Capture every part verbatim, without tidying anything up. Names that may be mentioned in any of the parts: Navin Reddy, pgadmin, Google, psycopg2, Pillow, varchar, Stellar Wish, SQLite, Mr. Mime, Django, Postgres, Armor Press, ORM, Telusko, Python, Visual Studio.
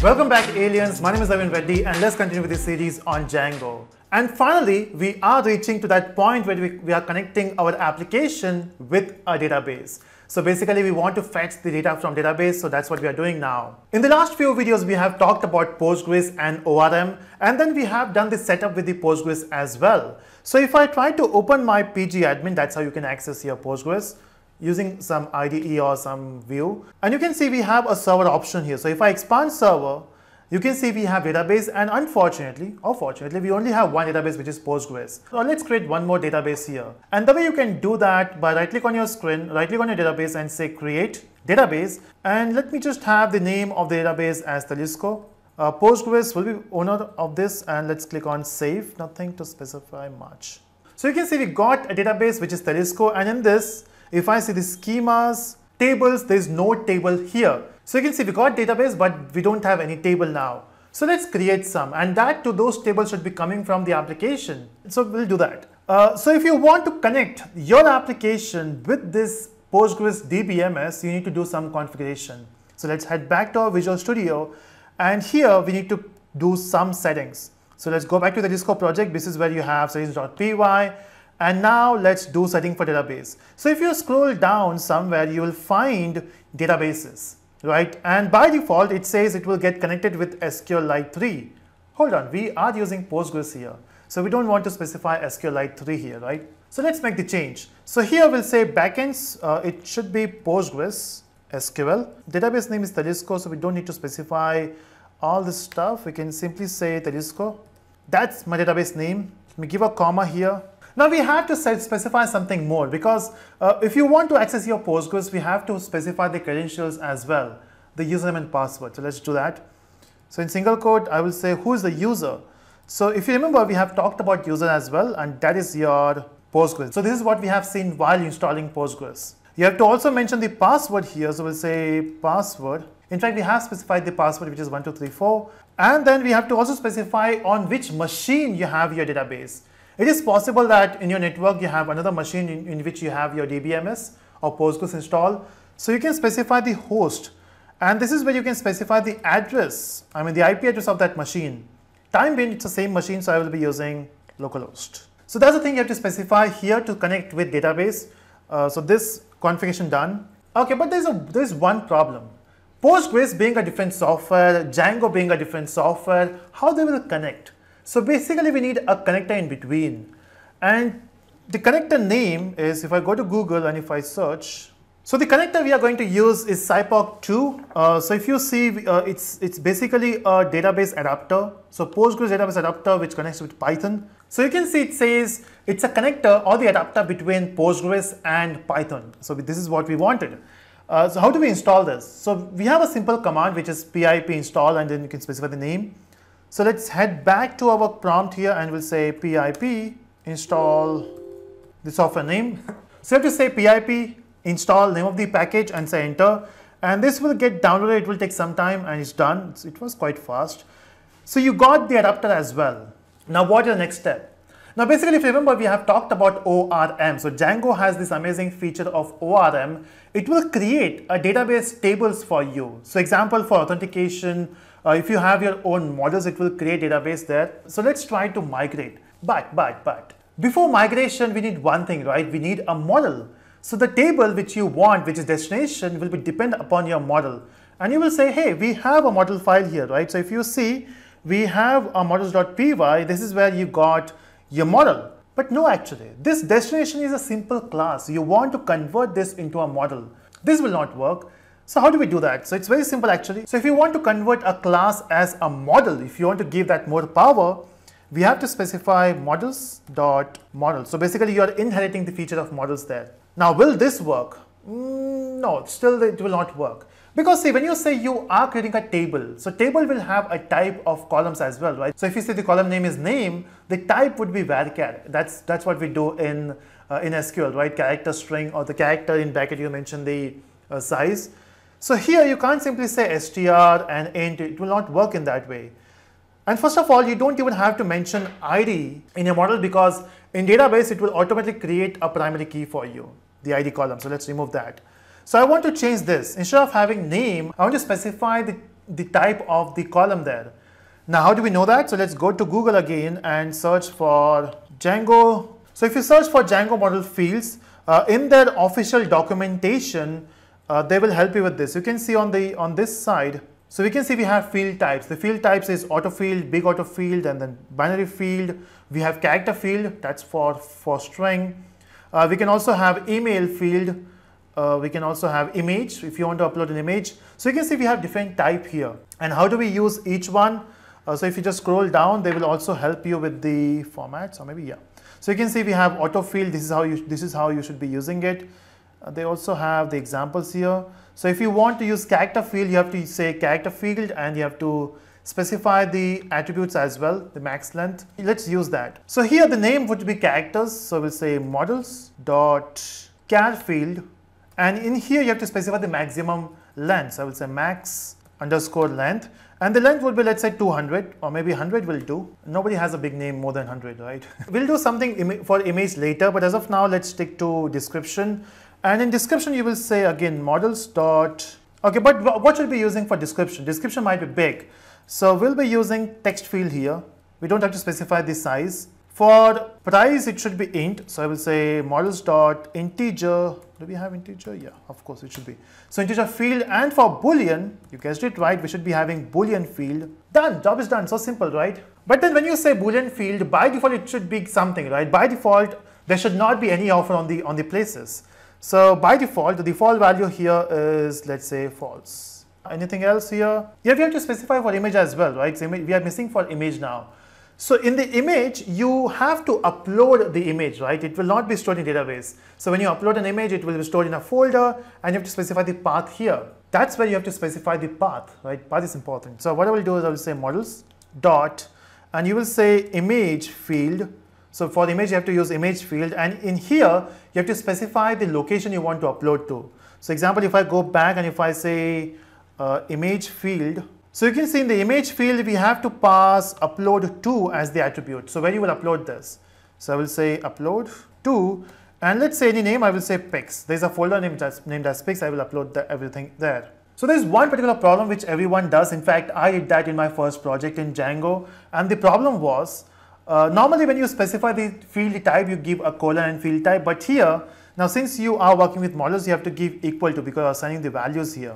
Welcome back, aliens. My name is Navin Reddy and let's continue with this series on Django. And finally, we are reaching to that point where we, we are connecting our application with a database. So basically, we want to fetch the data from database, so that's what we are doing now. In the last few videos, we have talked about Postgres and O R M, and then we have done the setup with the Postgres as well. So if I try to open my pgadmin, that's how you can access your Postgres, using some I D E or some view. And you can see we have a server option here. So if I expand server, you can see we have database, and unfortunately, or fortunately, we only have one database, which is Postgres. So let's create one more database here. And the way you can do that by right click on your screen, right click on your database and say create database. And let me just have the name of the database as Telusko. Uh, Postgres will be owner of this, and let's click on save, nothing to specify much. So you can see we got a database, which is Telusko, and in this, if I see the schemas, tables, there's no table here. So you can see we got database, but we don't have any table now. So let's create some, and that to those tables should be coming from the application. So we'll do that. Uh, so if you want to connect your application with this Postgres D B M S, you need to do some configuration. So let's head back to our Visual Studio, and here we need to do some settings. So let's go back to the Telusko project. This is where you have settings dot P Y. And now let's do setting for database. So if you scroll down somewhere, you will find databases, right? And by default, it says it will get connected with S Q Lite three. Hold on, we are using Postgres here. So we don't want to specify S Q Lite three here, right? So let's make the change. So here we'll say backends, uh, it should be Postgres S Q L. Database name is Telusko, so we don't need to specify all this stuff. We can simply say Telusko. That's my database name. Let me give a comma here. Now we have to specify something more, because uh, if you want to access your Postgres, we have to specify the credentials as well, the username and password. So let's do that. So in single quote, I will say who is the user. So if you remember, we have talked about user as well, and that is your Postgres. So this is what we have seen while installing Postgres. You have to also mention the password here. So we'll say password. In fact, we have specified the password, which is one two three four. And then we have to also specify on which machine you have your database. It is possible that in your network you have another machine in, in which you have your D B M S or Postgres install. So you can specify the host, and this is where you can specify the address, I mean the I P address of that machine. Time being it's the same machine, so I will be using localhost. So that's the thing you have to specify here to connect with database. Uh, so this configuration done. Okay, but there's, a, there's one problem. Postgres being a different software, Django being a different software, how they will connect? So basically we need a connector in between, and the connector name is, if I go to Google and if I search, so the connector we are going to use is psycopg two. Uh, so if you see, uh, it's, it's basically a database adapter. So Postgres database adapter, which connects with Python. So you can see it says it's a connector or the adapter between Postgres and Python. So this is what we wanted. Uh, so how do we install this? So we have a simple command, which is pip install, and then you can specify the name. So let's head back to our prompt here and we'll say pip install the software name. So you have to say pip install name of the package and say enter. And this will get downloaded. It will take some time and it's done. It was quite fast. So you got the adapter as well. Now what is the next step? Now basically, if you remember, we have talked about O R M. So Django has this amazing feature of O R M. It will create a database tables for you. So example for authentication, Uh, if you have your own models, it will create database there. So let's try to migrate. But, but, but, before migration, we need one thing, right? We need a model. So the table which you want, which is destination, will be depend upon your model. And you will say, hey, we have a model file here, right? So if you see, we have a models dot P Y, this is where you got your model. But no, actually, this destination is a simple class. You want to convert this into a model. This will not work. So how do we do that? So it's very simple actually. So if you want to convert a class as a model, if you want to give that more power, we have to specify models dot model. So basically you are inheriting the feature of models there. Now will this work? Mm, no, still it will not work. Because see, when you say you are creating a table, so table will have a type of columns as well, right? So if you say the column name is name, the type would be varchar. That's, that's what we do in, uh, in S Q L, right? Character string, or the character in bracket you mentioned the uh, size. So here you can't simply say str and int, it will not work in that way. And first of all, you don't even have to mention I D in your model, because in database, it will automatically create a primary key for you, the I D column. So let's remove that. So I want to change this. Instead of having name, I want to specify the, the type of the column there. Now, how do we know that? So let's go to Google again and search for Django. So if you search for Django model fields, uh, in their official documentation, uh, they will help you with this. You can see on the on this side. So we can see we have field types. The field types is auto field, big auto field, and then binary field. We have character field, that's for, for string. Uh, we can also have email field. Uh, we can also have image if you want to upload an image. So you can see we have different type here. And how do we use each one? Uh, so if you just scroll down, they will also help you with the format. So maybe, yeah. So you can see we have auto field. This is how you, this is how you should be using it. Uh, they also have the examples here. So if you want to use character field, you have to say character field and you have to specify the attributes as well, the max length. Let's use that. So here the name would be characters. So we'll say models.char field. And in here, you have to specify the maximum length. So I will say max underscore length. And the length would be, let's say, two hundred or maybe one hundred will do. Nobody has a big name more than one hundred, right? We'll do something im for image later, but as of now, let's stick to description. And in description, you will say, again, models dot. OK, but what should we be using for description? Description might be big. So we'll be using text field here. We don't have to specify the size. For price, it should be int. So I will say models dot integer. Do we have integer? Yeah, of course it should be. So integer field, and for boolean, you guessed it right, we should be having boolean field. Done, job is done. So simple, right? But then when you say boolean field, by default it should be something, right? By default, there should not be any offer on the on the places. So by default, the default value here is, let's say, false. Anything else here? Yeah, we have to specify for image as well, right? So we are missing for image now. So in the image, you have to upload the image, right? It will not be stored in database. So when you upload an image, it will be stored in a folder and you have to specify the path here. That's where you have to specify the path, right? Path is important. So what I will do is I will say models dot, and you will say image field. So for the image, you have to use image field. And in here, you have to specify the location you want to upload to. So example, if I go back and if I say uh, image field, so you can see in the image field, we have to pass upload to as the attribute. So where you will upload this. So I will say upload to, and let's say any name, I will say pics. There's a folder named as, named as pics. I will upload the, everything there. So there's one particular problem which everyone does. In fact, I did that in my first project in Django. And the problem was, uh, normally when you specify the field type, you give a colon and field type. But here, now since you are working with models, you have to give equal to because you're assigning the values here.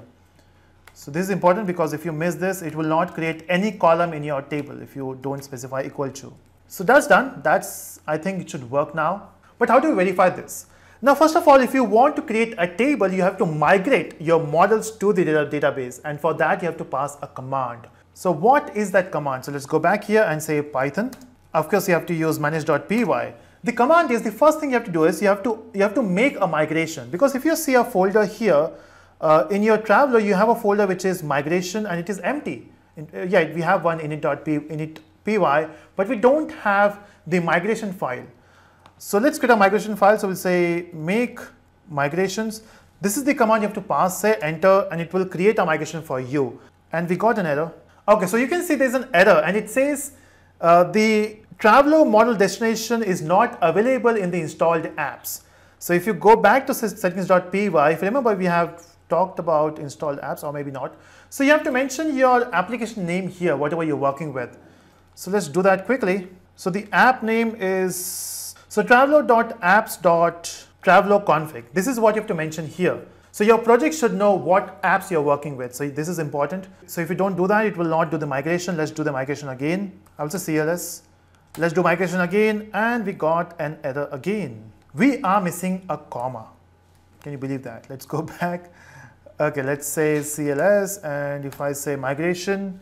So this is important because if you miss this, it will not create any column in your table if you don't specify equal to. So that's done. That's, I think it should work now. But how do you verify this? Now, first of all, if you want to create a table, you have to migrate your models to the data database. And for that, you have to pass a command. So what is that command? So let's go back here and say Python. Of course, you have to use manage.py. The command is, the first thing you have to do is you have to, you have to make a migration. Because if you see a folder here, Uh, in your Traveler, you have a folder which is migration and it is empty. In, uh, yeah, we have one init.py, but we don't have the migration file. So let's create a migration file. So we'll say make migrations. This is the command you have to pass, say enter, and it will create a migration for you. And we got an error. Okay, so you can see there's an error and it says uh, the Traveler model destination is not available in the installed apps. So if you go back to settings.py, if you remember, we have talked about installed apps or maybe not. So you have to mention your application name here, whatever you're working with. So let's do that quickly. So the app name is, so traveler.apps.travelerconfig. This is what you have to mention here. So your project should know what apps you're working with. So this is important. So if you don't do that, it will not do the migration. Let's do the migration again. I'll say C L S. Let's do migration again. And we got an error again. We are missing a comma. Can you believe that? Let's go back. Okay, let's say C L S, and if I say migration,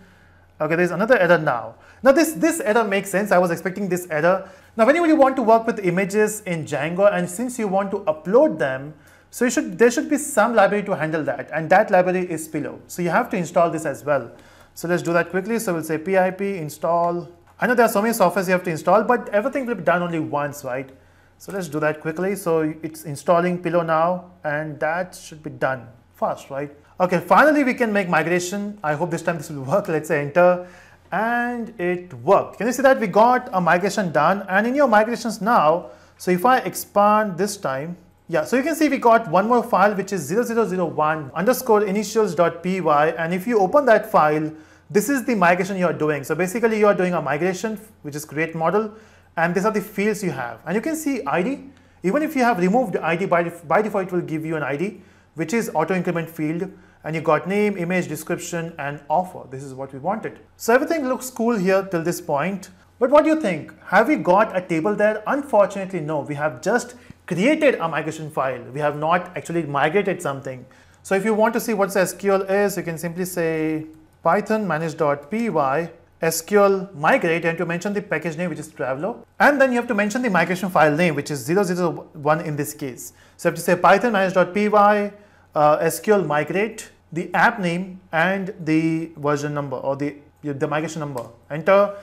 okay, there's another error now. Now this, this error makes sense. I was expecting this error. Now whenever you want to work with images in Django, and since you want to upload them, so you should, there should be some library to handle that, and that library is Pillow. So you have to install this as well. So let's do that quickly. So we'll say pip install. I know there are so many softwares you have to install, but everything will be done only once, right? So let's do that quickly. So it's installing Pillow now, and that should be done fast, right? Okay, finally we can make migration. I hope this time this will work. Let's say enter, and it worked. Can you see that we got a migration done? And in your migrations now, so if I expand this time, Yeah, so you can see we got one more file which is zero zero zero one underscore initials dot p y, and if you open that file, this is the migration you are doing. So basically you are doing a migration, which is create model, and these are the fields you have. And you can see I D. Even if you have removed I D, by, by default it will give you an I D, which is auto increment field, and you got name, image, description, and offer. This is what we wanted. So everything looks cool here till this point. But what do you think? Have we got a table there? Unfortunately, no. We have just created a migration file. We have not actually migrated something. So if you want to see what S Q L is, you can simply say python manage.py S Q L migrate, and to mention the package name, which is Traveler, and then you have to mention the migration file name, which is zero zero one in this case. So you have to say python manage.py uh, S Q L migrate, the app name, and the version number, or the, the migration number. Enter.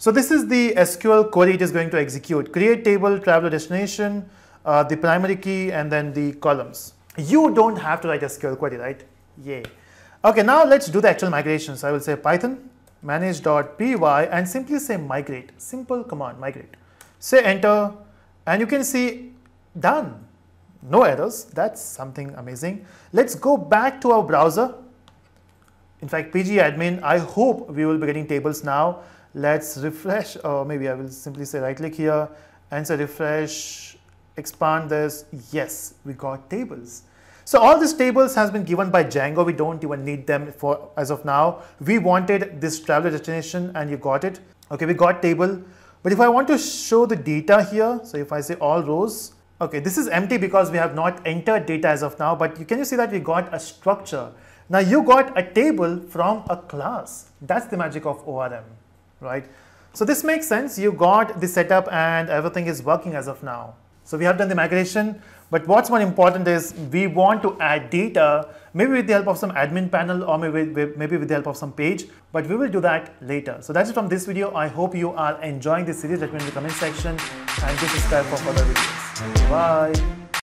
So this is the S Q L query it is going to execute. Create table, Traveler destination, uh, the primary key, and then the columns. You don't have to write S Q L query, right? Yay. Okay, now let's do the actual migration. So I will say python manage.py and simply say migrate. Simple command, migrate. Say enter, and you can see done. No errors. That's something amazing. Let's go back to our browser. In fact, pgadmin, I hope we will be getting tables now. Let's refresh, or maybe I will simply say right click here and say refresh, expand this. Yes, we got tables. So all these tables has been given by Django. We don't even need them for as of now. We wanted this traveler destination and you got it. Okay, we got table. But if I want to show the data here, so if I say all rows, okay, this is empty because we have not entered data as of now, but you, can you see that we got a structure? Now you got a table from a class. That's the magic of O R M, right? So this makes sense. You got the setup and everything is working as of now. So we have done the migration, but what's more important is we want to add data, maybe with the help of some admin panel, or maybe, maybe with the help of some page, but we will do that later. So that's it from this video. I hope you are enjoying this series. Let me know in the comment section and do subscribe for further videos. Bye.